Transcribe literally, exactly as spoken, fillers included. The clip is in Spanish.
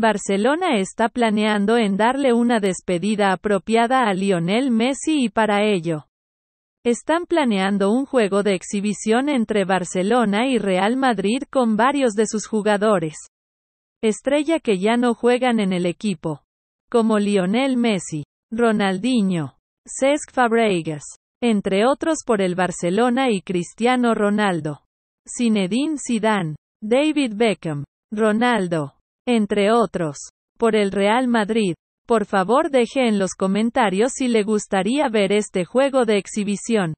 Barcelona está planeando en darle una despedida apropiada a Lionel Messi y para ello, están planeando un juego de exhibición entre Barcelona y Real Madrid con varios de sus jugadores estrella que ya no juegan en el equipo, como Lionel Messi, Ronaldinho, Cesc Fabregas, entre otros por el Barcelona y Cristiano Ronaldo, Zinedine Zidane, David Beckham, Ronaldo, entre otros, por el Real Madrid. Por favor deje en los comentarios si le gustaría ver este juego de exhibición.